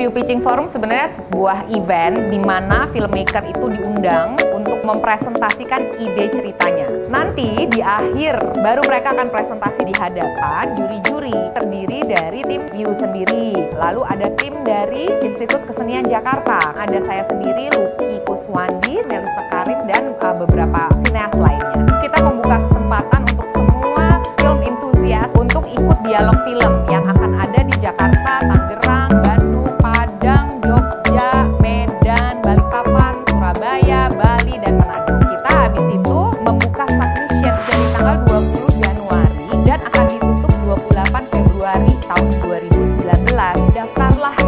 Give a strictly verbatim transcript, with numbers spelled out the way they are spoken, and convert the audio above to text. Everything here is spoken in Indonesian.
Viu Pitching Forum sebenarnya sebuah event di mana filmmaker itu diundang untuk mempresentasikan ide ceritanya. Nanti di akhir baru mereka akan presentasi di hadapan juri-juri terdiri dari tim Viu sendiri, lalu ada tim dari Institut Kesenian Jakarta, ada saya sendiri, Lucky Kuswandi, Nersakarim, dan uh, beberapa sineas lainnya. Kita membuka kesempatan untuk semua film entusias untuk ikut dialog film yang akan ada di Jakarta, Tangerang, Bandung, Padang, Jogja, Medan, Balikpapan, Surabaya, Bali, dan Manado. Kita habis itu membuka submission dari tanggal dua puluh Januari dan akan ditutup dua puluh delapan Februari tahun dua ribu sembilan belas. Daftarlah